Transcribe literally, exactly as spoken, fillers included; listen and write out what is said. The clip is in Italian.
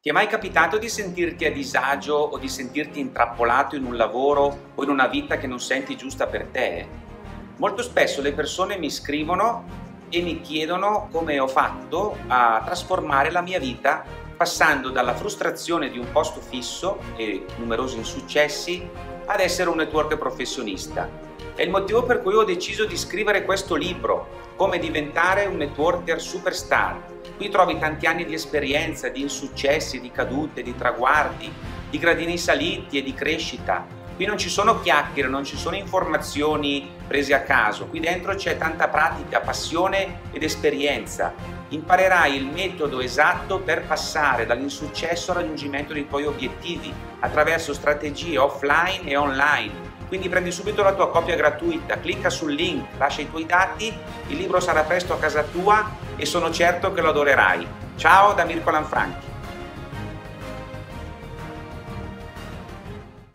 Ti è mai capitato di sentirti a disagio o di sentirti intrappolato in un lavoro o in una vita che non senti giusta per te? Molto spesso le persone mi scrivono e mi chiedono come ho fatto a trasformare la mia vita passando dalla frustrazione di un posto fisso e numerosi insuccessi ad essere un networker professionista. È il motivo per cui ho deciso di scrivere questo libro, Come diventare un networker superstar. Qui trovi tanti anni di esperienza, di insuccessi, di cadute, di traguardi, di gradini saliti e di crescita. Qui non ci sono chiacchiere, non ci sono informazioni prese a caso. Qui dentro c'è tanta pratica, passione ed esperienza. Imparerai il metodo esatto per passare dall'insuccesso al raggiungimento dei tuoi obiettivi attraverso strategie offline e online. Quindi prendi subito la tua copia gratuita, clicca sul link, lascia i tuoi dati, il libro sarà presto a casa tua e sono certo che lo adorerai. Ciao da Mirko Lanfranchi.